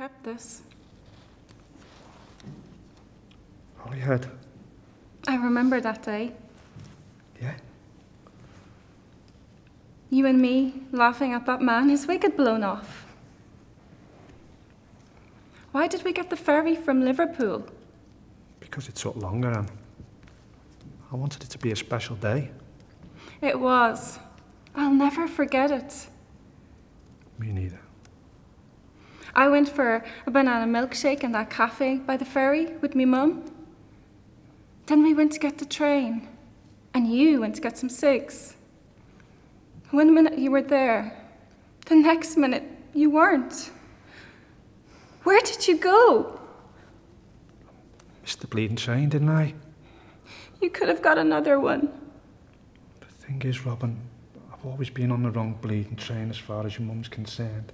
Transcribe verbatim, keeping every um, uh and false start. kept this. Holyhead. I remember that day. Yeah? You and me laughing at that man, his wig had blown off. Why did we get the ferry from Liverpool? Because it took longer, Anne. I wanted it to be a special day. It was. I'll never forget it. Me neither. I went for a banana milkshake in that cafe by the ferry with me mum. Then we went to get the train, and you went to get some cigs. One minute you were there, the next minute you weren't. Where did you go? Missed the bleeding train, didn't I? You could have got another one. The thing is, Robin, I've always been on the wrong bleeding train as far as your mum's concerned.